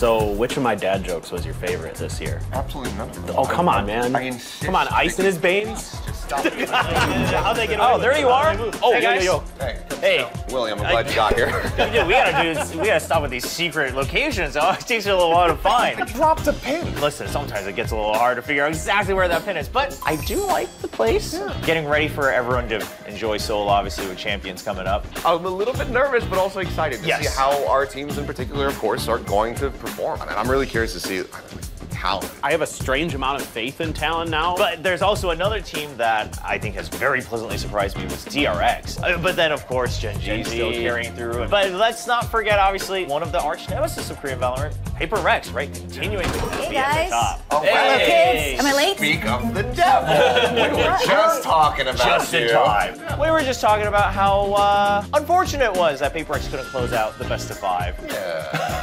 So, which of my dad jokes was your favorite this year? Absolutely none of them. Oh, come on, man. I insist. Come on, Ice and his Banes. Just stop. How'd they get away? Oh, there you are. Oh, hey, guys. Yo, yo, yo. Hey. William, I'm glad you got here. Dude, we gotta stop with these secret locations. It always takes you a little while to find. I dropped a pin. Listen, sometimes it gets a little hard to figure out exactly where that pin is, but I do like the place. Yeah. Getting ready for everyone to enjoy SEOUL, obviously, with Champions coming up. I'm a little bit nervous, but also excited to see how our teams in particular, of course, are going to perform. And I'm really curious to see Talon. I have a strange amount of faith in Talon now. But there's also another team that I think has very pleasantly surprised me was DRX. But then, of course, Gen G still carrying through. But let's not forget, obviously, one of the arch nemesis of Korean Valorant, Paper Rex, right? Continuing to be at the top. Oh, hey, guys. Am I late? Speak of the devil. We were just talking about you. Just in time. We were just talking about how unfortunate it was that Paper Rex couldn't close out the best of 5. Yeah.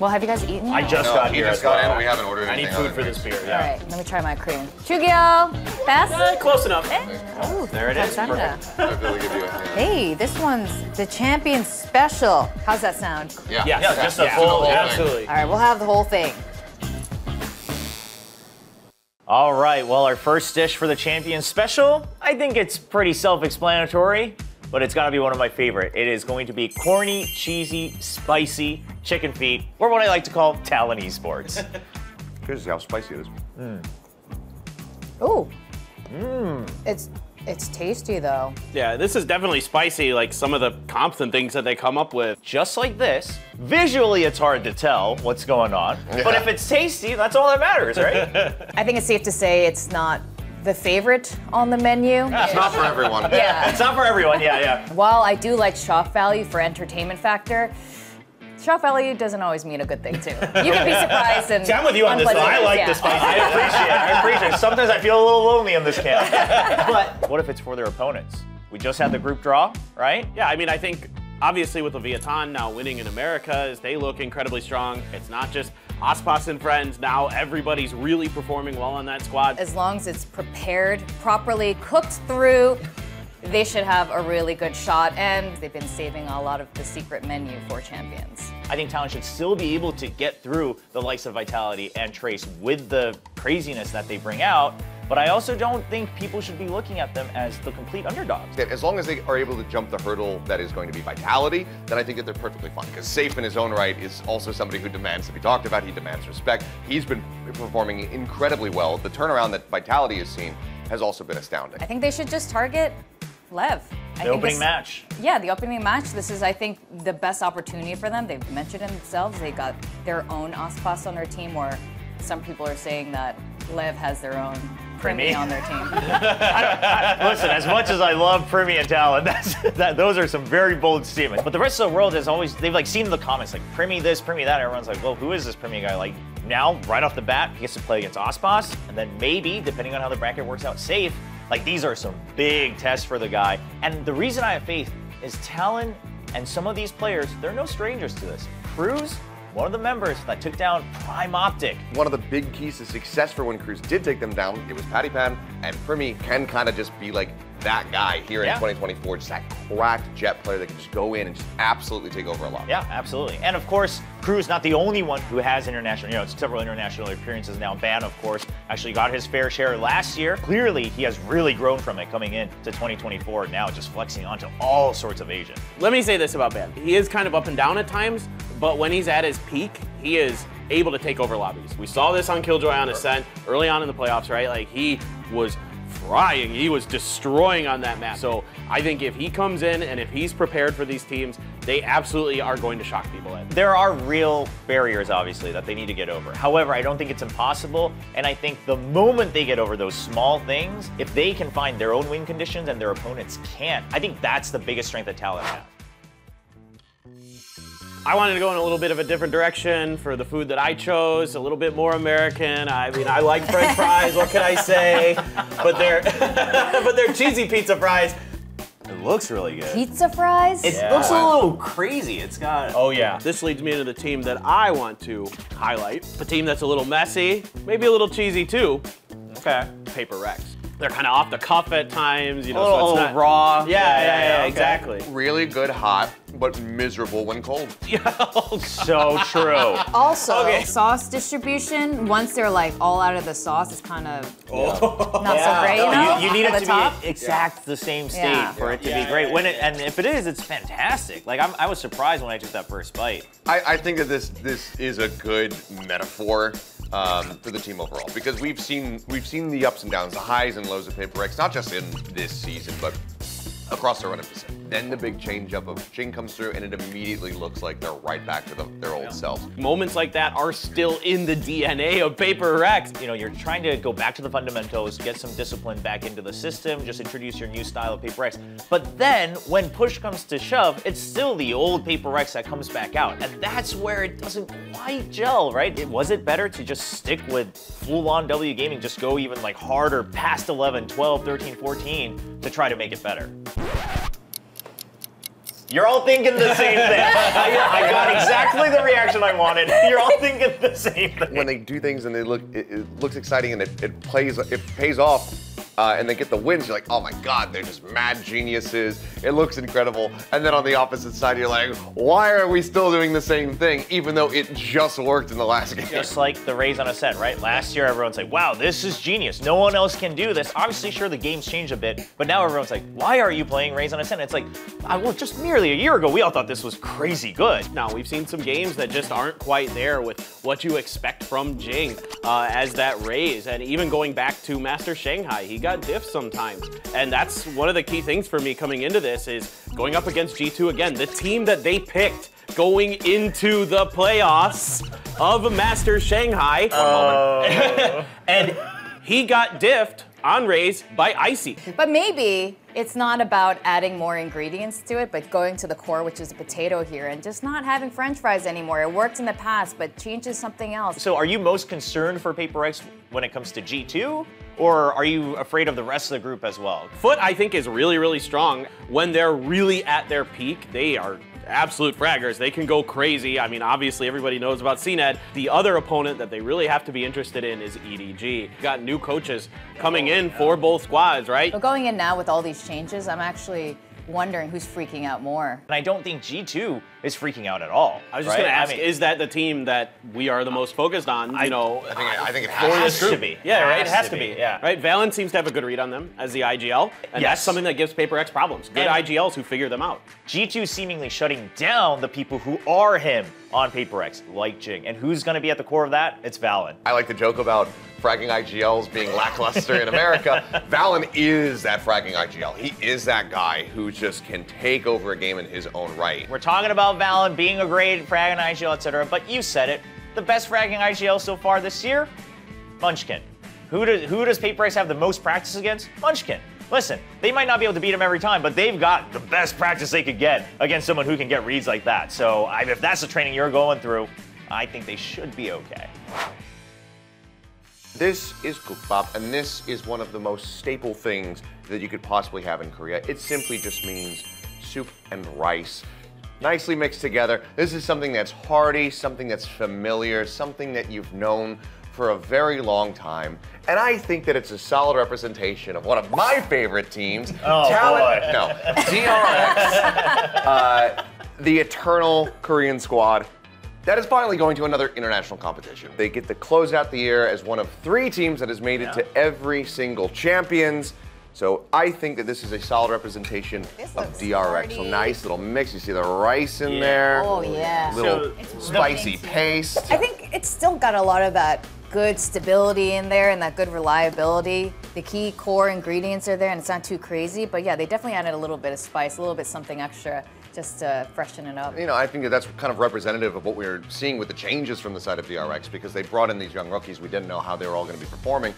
Well, have you guys eaten? I just got here. Just got in. We haven't ordered anything. I need food for this beer. Yeah. All right, let me try my Korean. Chugyo, fast. Close enough. Oh, there it is. Hey, this one's the Champions Special. How's that sound? Yeah. Yeah, just the whole thing. Absolutely. All right, we'll have the whole thing. All right. Well, our first dish for the Champions Special, I think it's pretty self-explanatory, but it's got to be one of my favorite. It is going to be corny, cheesy, spicy chicken feet, or what I like to call Talon Esports. Here's how spicy it is. Oh. It's tasty, though. Yeah, this is definitely spicy, like some of the comps and things that they come up with. Just like this, visually it's hard to tell what's going on, but if it's tasty, that's all that matters, right? I think it's safe to say it's not the favorite on the menu. It's not for everyone. Yeah. It's not for everyone, yeah. While I do like shock value for entertainment factor, shock value doesn't always mean a good thing, too. You can be surprised and see, I'm with you on this one. I like this one. I appreciate it. Sometimes I feel a little lonely in this camp. But what if it's for their opponents? We just had the group draw, right? Yeah, I mean, I think, obviously, with the Leviathan now winning in Americas, they look incredibly strong. It's not just Aspas and friends. Now everybody's really performing well on that squad. As long as it's prepared, properly cooked through, they should have a really good shot, and they've been saving a lot of the secret menu for Champions. I think Talon should still be able to get through the likes of Vitality and Trace with the craziness that they bring out, but I also don't think people should be looking at them as the complete underdogs. As long as they are able to jump the hurdle that is going to be Vitality, then I think that they're perfectly fine, because Safe in his own right is also somebody who demands to be talked about. He demands respect. He's been performing incredibly well. The turnaround that Vitality has seen has also been astounding. I think they should just target Lev. I think the opening match. Yeah, the opening match. This is, I think, the best opportunity for them. They've mentioned it themselves. They got their own Aspas on their team, or some people are saying that Lev has their own Primmie on their team. Listen, as much as I love Primmie and Talon, those are some very bold statements. But the rest of the world has always, they've like seen the comments, like Primmie this, Primmie that. Everyone's like, well, who is this Primmie guy? Like now, right off the bat, he gets to play against Aspas, and then maybe, depending on how the bracket works out, Safe. Like, these are some big tests for the guy. And the reason I have faith is Talon and some of these players, they're no strangers to this. Cruz, one of the members that took down Prime Optic. One of the big keys to success for when Cruz did take them down, it was Patty Pan, and Primmie can kind of just be like that guy here in 2024, just that cracked jet player that can just go in and just absolutely take over a lot. Yeah, absolutely. And of course, Cruz not the only one who has international, several international appearances now. Ben, of course, actually got his fair share last year. Clearly, he has really grown from it coming in to 2024, now just flexing onto all sorts of Asian. Let me say this about Ben. He is kind of up and down at times, but when he's at his peak, he is able to take over lobbies. We saw this on Killjoy on Ascent early on in the playoffs, right? Like, he was frying. He was destroying on that map. So I think if he comes in and if he's prepared for these teams, they absolutely are going to shock people in. There are real barriers, obviously, that they need to get over. However, I don't think it's impossible, and I think the moment they get over those small things, if they can find their own win conditions and their opponents can't, I think that's the biggest strength that Talon has. I wanted to go in a little bit of a different direction for the food that I chose, a little bit more American. I mean, I like French fries, what can I say? But they're, but they're cheesy pizza fries. It looks really good. Pizza fries? It looks a little crazy. It's got... Oh, yeah. This leads me into the team that I want to highlight. A team that's a little messy, maybe a little cheesy, too. Okay. Paper Rex. they're kind of off the cuff at times, you know, so it's not raw. Yeah, okay. Exactly. Really good hot, but miserable when cold. So true. Also, sauce distribution, once they're like all out of the sauce, is kind of not so great, you need it to be exact the same state for it to be great. When it, and if it is, it's fantastic. Like, I was surprised when I took that first bite. I think that this is a good metaphor for the team overall, because we've seen the ups and downs, the highs and lows of Paper Rex, not just in this season, but across the run of the season. Then the big change up of Jinggg comes through, and it immediately looks like they're right back to their old selves. Moments like that are still in the DNA of Paper Rex. You know, you're trying to go back to the fundamentals, get some discipline back into the system, just introduce your new style of Paper Rex. But then, when push comes to shove, it's still the old Paper Rex that comes back out. And that's where it doesn't quite gel, right? Was it better to just stick with full-on W Gaming, just go even like harder past 11, 12, 13, 14 to try to make it better? You're all thinking the same thing. I got exactly the reaction I wanted. You're all thinking the same thing. When they do things and they look, it looks exciting and it pays off, and they get the wins, you're like, oh my God, they're just mad geniuses. It looks incredible. And then on the opposite side, you're like, why are we still doing the same thing, even though it just worked in the last game? Just like the Rays on a set, right? Last year, everyone's like, wow, this is genius. No one else can do this. Obviously, sure, the game's changed a bit, but now everyone's like, why are you playing Rays on a set? And it's like, well, just merely a year ago, we all thought this was crazy good. Now, we've seen some games that just aren't quite there with what you expect from Jinggg as that Rays. And even going back to Master Shanghai, he got diffed sometimes. And that's one of the key things for me coming into this is going up against G2 again, the team that they picked going into the playoffs of Master Shanghai. And he got diffed on Rays by Icy. But maybe it's not about adding more ingredients to it, but going to the core, which is a potato here, and just not having French fries anymore. It worked in the past, but changes something else. So are you most concerned for Paper Rex when it comes to G2? Or are you afraid of the rest of the group as well? Foot, I think, is really, really strong. When they're really at their peak, they are absolute fraggers. They can go crazy. I mean, obviously, everybody knows about CNED. The other opponent that they really have to be interested in is EDG. Got new coaches coming in for both squads, right? But going in now with all these changes, I'm actually wondering who's freaking out more. And I don't think G2 is freaking out at all. I was just gonna ask, is that the team that we are the most focused on? I think it has to be. Yeah, right? It has to be. Yeah. Right? Valen seems to have a good read on them as the IGL, and that's something that gives Paper Rex problems. Good IGLs who figure them out. G2 seemingly shutting down the people who are him on Paper Rex, like Jinggg. And who's gonna be at the core of that? It's Valen. I like to joke about fragging IGLs being lackluster in America. Valen is that fragging IGL. He is that guy who just can take over a game in his own right. We're talking about Valen being a great fragging IGL, etc., but you said it. The best fragging IGL so far this year? Munchkin. Who does Paper Rex have the most practice against? Munchkin. Listen, they might not be able to beat him every time, but they've got the best practice they could get against someone who can get reads like that. So if that's the training you're going through, I think they should be okay. This is gukbap, and this is one of the most staple things that you could possibly have in Korea. It simply just means soup and rice, nicely mixed together. This is something that's hearty, something that's familiar, something that you've known for a very long time. And I think that it's a solid representation of one of my favorite teams, DRX, the eternal Korean squad. That is finally going to another international competition. They get to close out the year as one of three teams that has made it to every single Champions. So I think that this is a solid representation of DRX. So nice little mix. You see the rice in there. Oh, yeah. Little spicy paste. I think it's still got a lot of that good stability in there and that good reliability. The key core ingredients are there, and it's not too crazy. But yeah, they definitely added a little bit of spice, a little bit something extra, just to freshen it up. You know, I think that that's kind of representative of what we were seeing with the changes from the side of DRX, because they brought in these young rookies. We didn't know how they were all going to be performing,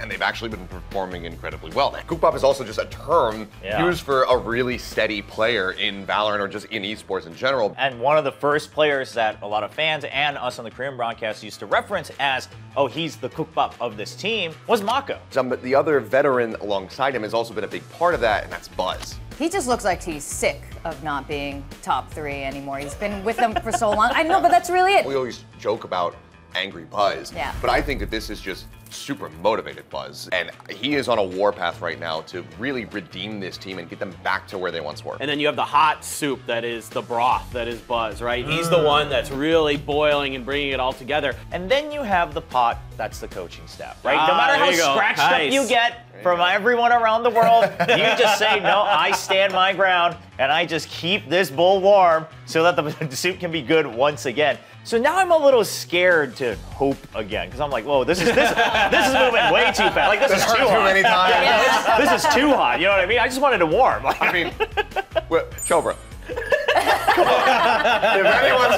and they've actually been performing incredibly well. Gukbap is also just a term used for a really steady player in Valorant or just in esports in general. And one of the first players that a lot of fans and us on the Korean broadcast used to reference as, oh, he's the gukbap of this team, was Mako. But the other veteran alongside him has also been a big part of that, and that's Buzz. He just looks like he's sick of not being top three anymore. He's been with them for so long. I know, but that's really it. We always joke about angry Buzz, but I think that this is just super motivated Buzz, and he is on a warpath right now to really redeem this team and get them back to where they once were. And then you have the hot soup that is the broth that is Buzz, right? He's the one that's really boiling and bringing it all together. And then you have the pot, that's the coaching staff, right? No matter how scratched up you get from everyone around the world, you just say, no, I stand my ground, and I just keep this bowl warm so that the soup can be good once again. So now I'm a little scared to hope again, because I'm like, whoa, this is moving way too fast. Like, this is too hot. Many times. Yeah, this is too hot, you know what I mean? I just wanted to warm. Like, I mean, well, Cobra. If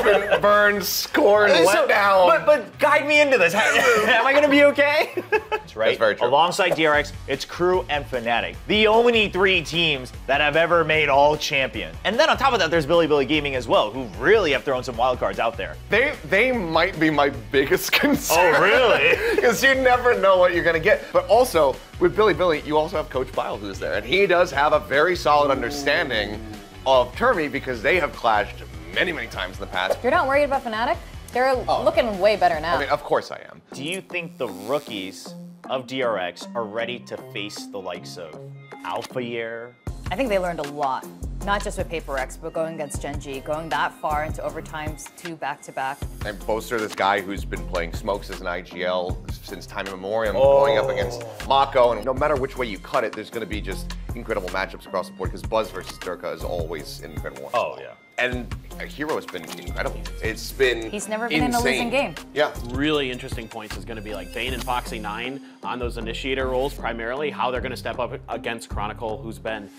anyone's been burned, scorned, let down. But guide me into this. Am I going to be okay? That's right. That's very true. Alongside DRX, it's Crew and Fnatic, the only three teams that have ever made all champion. And then on top of that, there's Bilibili Gaming as well, who really have thrown some wild cards out there. They might be my biggest concern. Oh, really? Because you never know what you're going to get. But also, with Bilibili, you also have Coach Bile who's there. And he does have a very solid understanding of Primmie, because they have clashed many, many times in the past. You're not worried about Fnatic? They're looking way better now. I mean, of course I am. Do you think the rookies of DRX are ready to face the likes of Alpha Year? I think they learned a lot, not just with Paper Rex, but going against Gen G, going that far into overtimes, 2 back-to-back. And Boaster, this guy who's been playing smokes as an IGL since time immemorial, going up against Mako, and no matter which way you cut it, there's going to be just incredible matchups across the board, because Buzz versus Durka is always an incredible one. Oh, yeah. And Hero has been incredible. It's been He's never been insane. In a losing game. Yeah. Really interesting points is going to be like Bane and Foxy Nine on those initiator roles primarily, how they're going to step up against Chronicle, who's been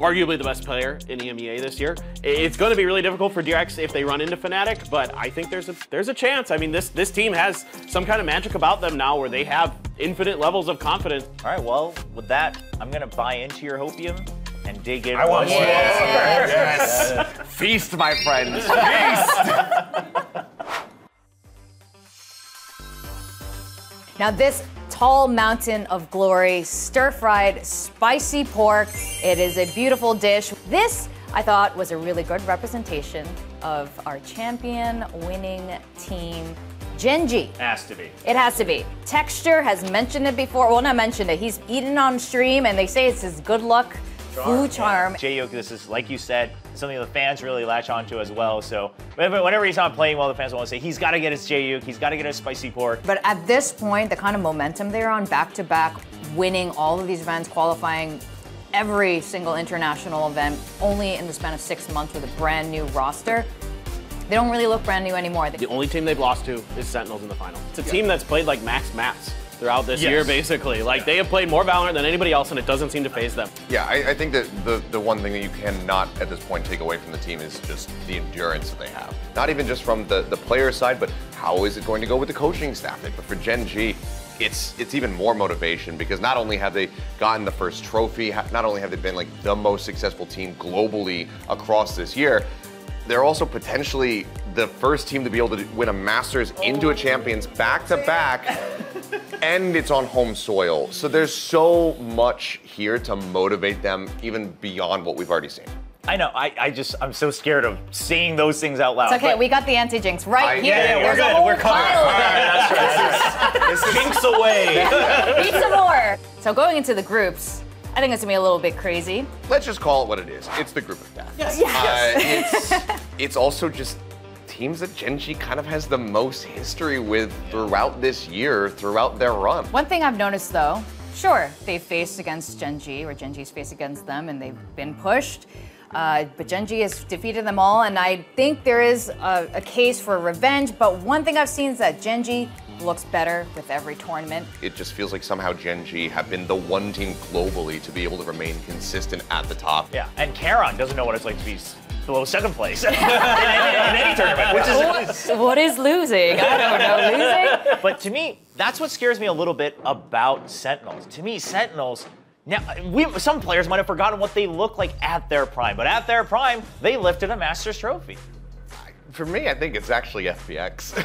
arguably the best player in EMEA this year. It's going to be really difficult for DRX if they run into Fnatic, but I think there's a chance. I mean, this team has some kind of magic about them now where they have infinite levels of confidence. All right, well, with that, I'm going to buy into your hopium and dig in. I want more. Yes. Yes. Feast, my friends. Feast. Now this tall mountain of glory, stir-fried spicy pork. It is a beautiful dish. This, I thought, was a really good representation of our champion-winning team. Gen G. Has to be. It has to be. Texture has mentioned it before. Well, not mentioned it. He's eaten on stream, and they say it's his good luck food charm. J-Yoke, this is, like you said, something the fans really latch onto as well. So whenever he's not playing well, the fans want to say, he's got to get his J-Yoke, he's got to get his spicy pork. But at this point, the kind of momentum they're on, back-to-back, winning all of these events, qualifying every single international event, only in the span of 6 months with a brand new roster. They don't really look brand new anymore. The only team they've lost to is Sentinels in the final. It's a team that's played like max maps throughout this year, basically. Like, they have played more Valorant than anybody else, and it doesn't seem to phase them. Yeah, I think that the one thing that you cannot at this point take away from the team is just the endurance that they have. Not even just from the player side, but how is it going to go with the coaching staff? But for Gen G, it's even more motivation, because not only have they gotten the first trophy, not only have they been like the most successful team globally across this year, they're also potentially the first team to be able to win a Masters into a Champions back-to-back, and it's on home soil. So there's so much here to motivate them even beyond what we've already seen. I know, I'm so scared of saying those things out loud. It's okay, we got the anti-jinx right here. Yeah, we're good, we're covered. All right, that's right. This jinx away. Need some more. So going into the groups, I think it's gonna be a little bit crazy. Let's just call it what it is. It's the group of death. Yes. It's also just teams that Gen G kind of has the most history with throughout this year, throughout their run. One thing I've noticed though, sure, they've faced against Gen G, or Gen G's faced against them, and they've been pushed. But Gen G has defeated them all, and I think there is a case for revenge, but one thing I've seen is that Gen G looks better with every tournament. It just feels like somehow Gen G have been the one team globally to be able to remain consistent at the top. Yeah, and Karon doesn't know what it's like to be below 2nd place in any tournament, which is... What is losing? I don't know, losing? But to me, that's what scares me a little bit about Sentinels. To me, Sentinels, now, some players might have forgotten what they look like at their prime, but at their prime, they lifted a Masters Trophy. For me, I think it's actually FPX.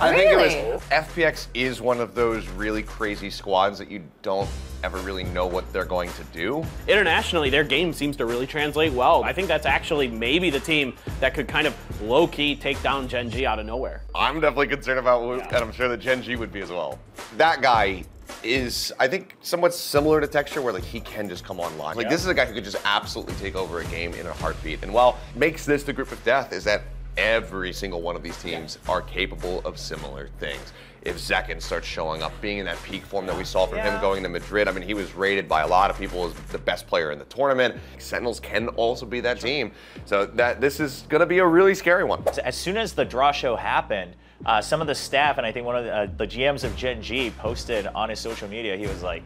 I think it was FPX is one of those really crazy squads that you don't ever really know what they're going to do. Internationally, their game seems to really translate well. I think that's actually maybe the team that could kind of low-key take down Gen G out of nowhere. I'm definitely concerned about Luke, and I'm sure that Gen G would be as well. That guy is, I think, somewhat similar to Texture, where like he can just come on lock. Like this is a guy who could just absolutely take over a game in a heartbeat. And what makes this the group of death is that every single one of these teams are capable of similar things. If Zekin starts showing up, being in that peak form that we saw from him going to Madrid, I mean, he was rated by a lot of people as the best player in the tournament. Sentinels can also be that team. So this is gonna be a really scary one. So as soon as the draw show happened, some of the staff, and I think one of the GMs of Gen G posted on his social media, he was like,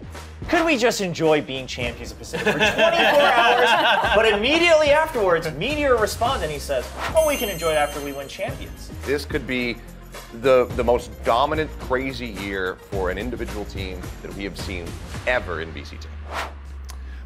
could we just enjoy being champions of Pacific for 24 hours? But immediately afterwards, Meteor responds and he says, well, we can enjoy it after we win champions. This could be the most dominant, crazy year for an individual team that we have seen ever in VCT.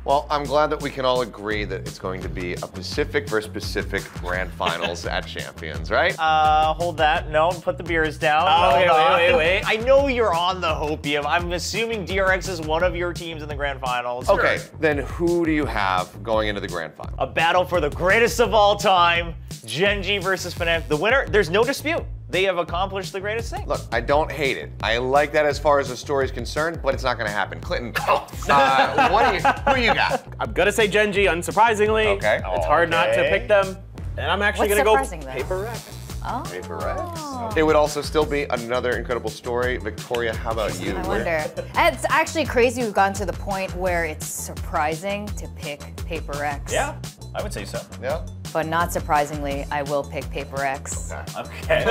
Well, I'm glad that we can all agree that it's going to be a Pacific versus Pacific grand finals at Champions, right? Hold that. No, put the beers down. Oh, wait. I know you're on the Hopium. I'm assuming DRX is one of your teams in the grand finals. Okay, then who do you have going into the grand final? A battle for the greatest of all time, Gen G versus Fnatic. The winner, there's no dispute. They have accomplished the greatest thing. Look, I don't hate it. I like that as far as the story's concerned, but it's not gonna happen. Clinton, who you got? I'm gonna say Gen G, unsurprisingly. Okay. It's hard not to pick them. And I'm actually gonna go Paper Rex. Oh. Paper Rex. It would also still be another incredible story. Victoria, how about you? I wonder. It's actually crazy we've gotten to the point where it's surprising to pick Paper Rex. Yeah, I would say so. Yeah. But not surprisingly, I will pick Paper X. Okay.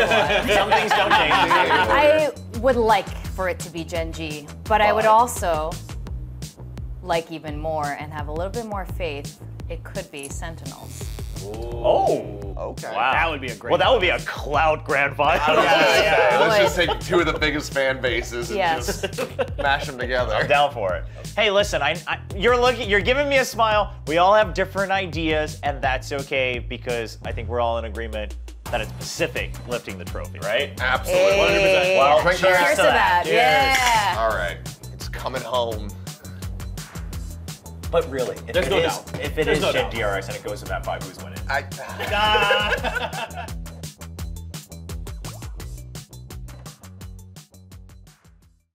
Some things don't change. I would like for it to be Gen G, but I would also like even more and have a little bit more faith. It could be Sentinels. Ooh. Oh, okay. Wow. That would be a great. Well, that would be a cloud grand final. Let's just take two of the biggest fan bases and just mash them together. I'm down for it. Hey, listen, you're giving me a smile. We all have different ideas, and that's okay because I think we're all in agreement that it's Pacific lifting the trophy, right? Absolutely, 100%. Hey. Wow, cheers to that. Cheers. Yeah. All right, it's coming home. But really, if it is Gen DRX and it goes to that 5, who's winning?